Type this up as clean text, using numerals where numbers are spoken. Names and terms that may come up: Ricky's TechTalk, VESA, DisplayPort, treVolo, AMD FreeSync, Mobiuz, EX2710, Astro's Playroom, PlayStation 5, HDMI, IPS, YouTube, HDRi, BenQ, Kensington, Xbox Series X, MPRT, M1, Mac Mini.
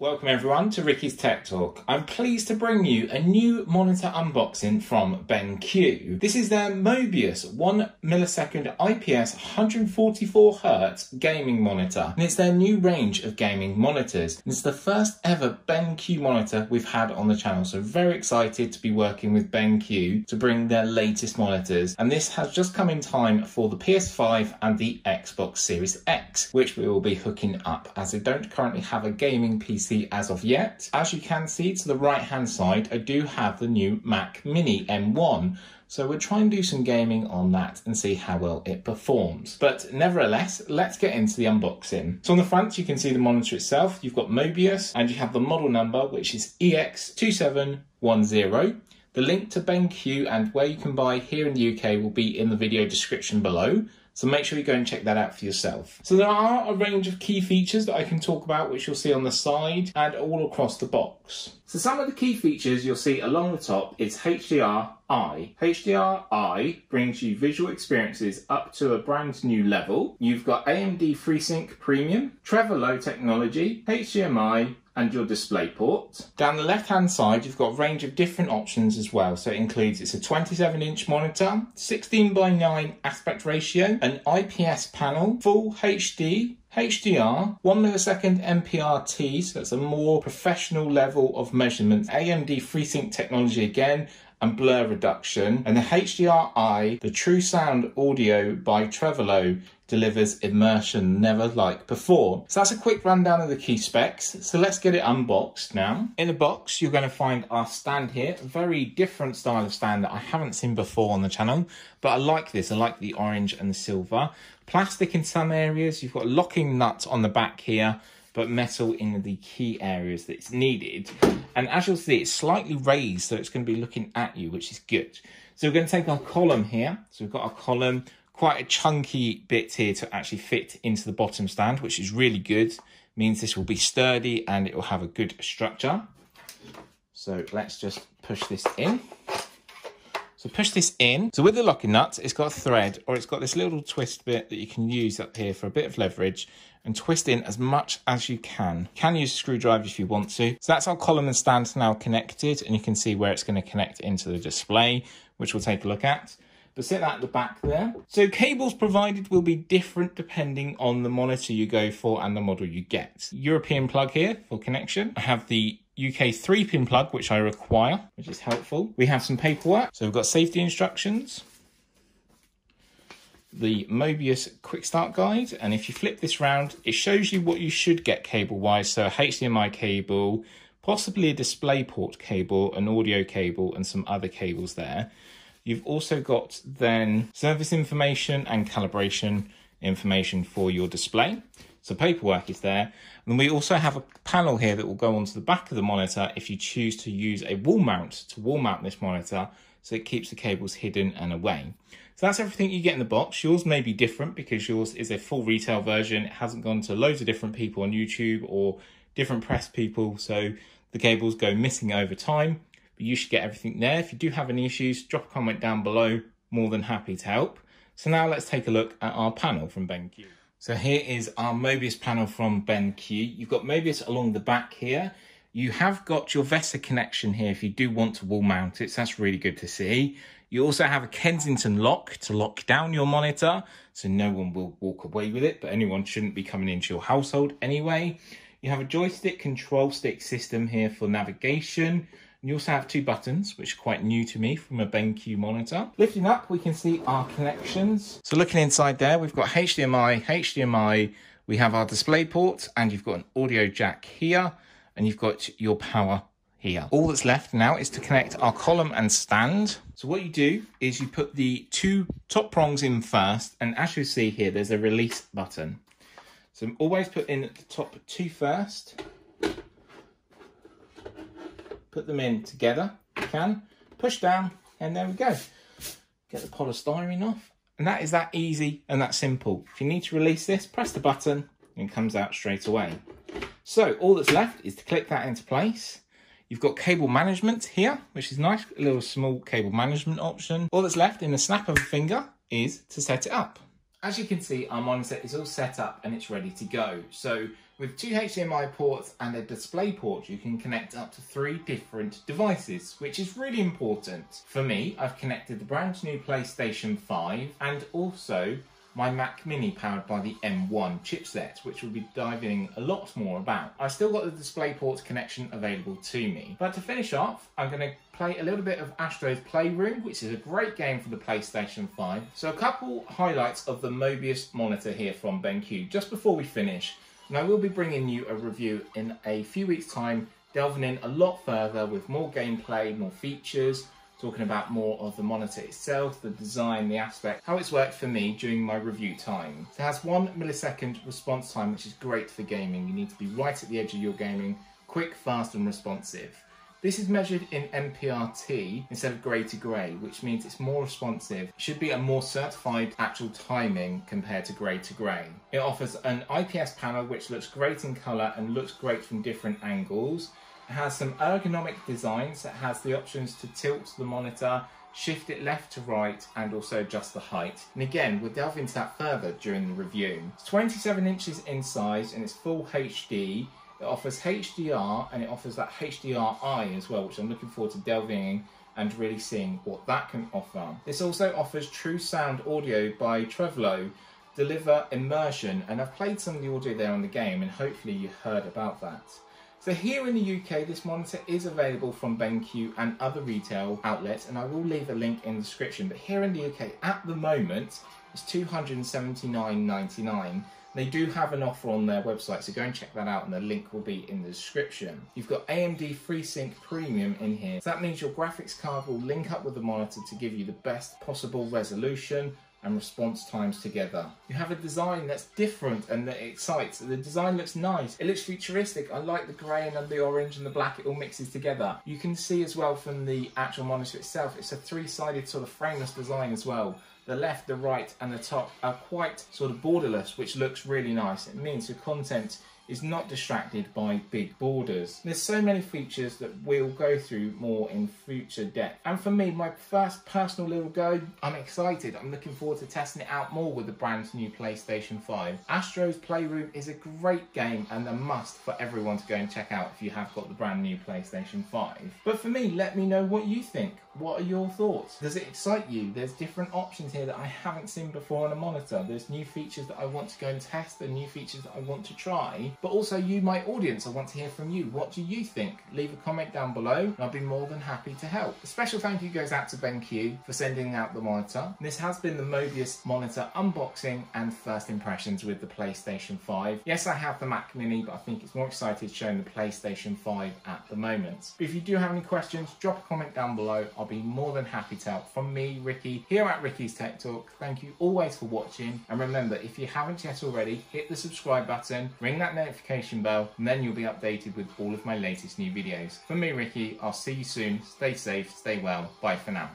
Welcome everyone to Ricky's Tech Talk. I'm pleased to bring you a new monitor unboxing from BenQ. This is their Mobiuz 1 millisecond IPS 144Hz gaming monitor, and it's their new range of gaming monitors. It's the first ever BenQ monitor we've had on the channel, so very excited to be working with BenQ to bring their latest monitors. And this has just come in time for the PS5 and the Xbox Series X, which we will be hooking up as they don't currently have a gaming PC as of yet. As you can see to the right hand side, I do have the new Mac Mini M1. So we'll try and do some gaming on that and see how well it performs. But nevertheless, let's get into the unboxing. So on the front, you can see the monitor itself. You've got Mobiuz and you have the model number, which is EX2710. The link to BenQ and where you can buy here in the UK will be in the video description below. So make sure you go and check that out for yourself. So there are a range of key features that I can talk about, which you'll see on the side and all across the box. So some of the key features you'll see along the top is HDRi. HDRi brings you visual experiences up to a brand new level. You've got AMD FreeSync Premium, treVolo technology, HDMI, and your DisplayPort. Down the left hand side, you've got a range of different options as well. So it includes, it's a 27-inch monitor, 16:9 aspect ratio, an IPS panel, full HD, HDR, 1 millisecond MPRT, so that's a more professional level of measurements, AMD FreeSync technology again, and blur reduction. And the HDRi, the true sound audio by treVolo, delivers immersion never like before. So that's a quick rundown of the key specs. So let's get it unboxed now. In the box, you're going to find our stand here, a very different style of stand that I haven't seen before on the channel, but I like this. I like the orange and the silver. Plastic in some areas. You've got a locking nut on the back here, but metal in the key areas that it's needed. And as you'll see, it's slightly raised, so it's going to be looking at you, which is good. So we're going to take our column here. So we've got our column, quite a chunky bit here to actually fit into the bottom stand, which is really good. Means this will be sturdy and it will have a good structure. So let's just push this in. So push this in. So with the locking nut, it's got a thread, or it's got this little twist bit that you can use up here for a bit of leverage and twist in as much as you can. You can use a screwdriver if you want to. So that's our column and stand now connected, and you can see where it's going to connect into the display, which we'll take a look at. But sit that at the back there. So cables provided will be different depending on the monitor you go for and the model you get. European plug here for connection. I have the UK 3-pin plug, which I require, which is helpful. We have some paperwork. So we've got safety instructions, the Mobiuz quick start guide. And if you flip this round, it shows you what you should get cable-wise. So a HDMI cable, possibly a DisplayPort cable, an audio cable, and some other cables there. You've also got then service information and calibration information for your display. So paperwork is there. And we also have a panel here that will go onto the back of the monitor if you choose to use a wall mount to wall mount this monitor, so it keeps the cables hidden and away. So that's everything you get in the box. Yours may be different because yours is a full retail version. It hasn't gone to loads of different people on YouTube or different press people. So the cables go missing over time. But you should get everything there. If you do have any issues, drop a comment down below. More than happy to help. So now let's take a look at our panel from BenQ. So here is our Mobiuz panel from BenQ. You've got Mobiuz along the back here. You have got your VESA connection here if you do want to wall mount it, so that's really good to see. You also have a Kensington lock to lock down your monitor, so no one will walk away with it, but anyone shouldn't be coming into your household anyway. You have a joystick control stick system here for navigation. And you also have two buttons, which are quite new to me from a BenQ monitor. Lifting up, we can see our connections. So looking inside there, we've got HDMI, we have our DisplayPort, and you've got an audio jack here, and you've got your power here. All that's left now is to connect our column and stand. So what you do is you put the two top prongs in first, and as you see here, there's a release button. So always put in the top two first. Put them in together, you can, push down, and there we go. Get the polystyrene off. And that is that easy and that simple. If you need to release this, press the button and it comes out straight away. So all that's left is to click that into place. You've got cable management here, which is nice, a little small cable management option. All that's left in the snap of a finger is to set it up. As you can see, our monitor is all set up and it's ready to go. So with two HDMI ports and a display port, you can connect up to 3 different devices, which is really important. For me, I've connected the brand new PlayStation 5 and also my Mac Mini powered by the M1 chipset, which we'll be diving a lot more about. I've still got the DisplayPort connection available to me. But to finish off, I'm going to play a little bit of Astro's Playroom, which is a great game for the PlayStation 5. So a couple highlights of the Mobiuz monitor here from BenQ just before we finish. And I will be bringing you a review in a few weeks' time, delving in a lot further with more gameplay, more features, talking about more of the monitor itself, the design, the aspect, how it's worked for me during my review time. It has 1 millisecond response time, which is great for gaming. You need to be right at the edge of your gaming, quick, fast and responsive. This is measured in MPRT instead of grey to grey, which means it's more responsive. It should be a more certified actual timing compared to grey to grey. It offers an IPS panel which looks great in colour and looks great from different angles. It has some ergonomic designs. It has the options to tilt the monitor, shift it left to right, and also adjust the height. And again, we'll delve into that further during the review. It's 27 inches in size and it's full HD. It offers HDR and it offers that HDRi as well, which I'm looking forward to delving in and really seeing what that can offer. This also offers true sound audio by treVolo, deliver immersion, and I've played some of the audio there on the game and hopefully you heard about that. So here in the UK, this monitor is available from BenQ and other retail outlets, and I will leave a link in the description. But here in the UK, at the moment, it's £279.99. They do have an offer on their website, so go and check that out, and the link will be in the description. You've got AMD FreeSync Premium in here. So that means your graphics card will link up with the monitor to give you the best possible resolution and response times together. You have a design that's different and that excites. The design looks nice, it looks futuristic. I like the grey and the orange and the black, it all mixes together. You can see as well from the actual monitor itself, it's a 3-sided sort of frameless design as well. The left, the right and the top are quite sort of borderless, which looks really nice. It means the content is not distracted by big borders. There's so many features that we'll go through more in future depth. And for me, my first personal little go, I'm excited. I'm looking forward to testing it out more with the brand new PlayStation 5. Astro's Playroom is a great game and a must for everyone to go and check out if you have got the brand new PlayStation 5. But for me, let me know what you think. What are your thoughts? Does it excite you? There's different options here that I haven't seen before on a monitor. There's new features that I want to go and test and new features that I want to try. But also you, my audience, I want to hear from you. What do you think? Leave a comment down below and I'll be more than happy to help. A special thank you goes out to BenQ for sending out the monitor. This has been the Mobiuz monitor unboxing and first impressions with the PlayStation 5. Yes, I have the Mac Mini, but I think it's more excited showing the PlayStation 5 at the moment. But if you do have any questions, drop a comment down below. I'll be more than happy to help. From me, Ricky, here at Ricky's Tech Talk, thank you always for watching. And remember, if you haven't yet already, hit the subscribe button, ring that notification bell, and then you'll be updated with all of my latest new videos. From me, Ricky, I'll see you soon. Stay safe, stay well. Bye for now.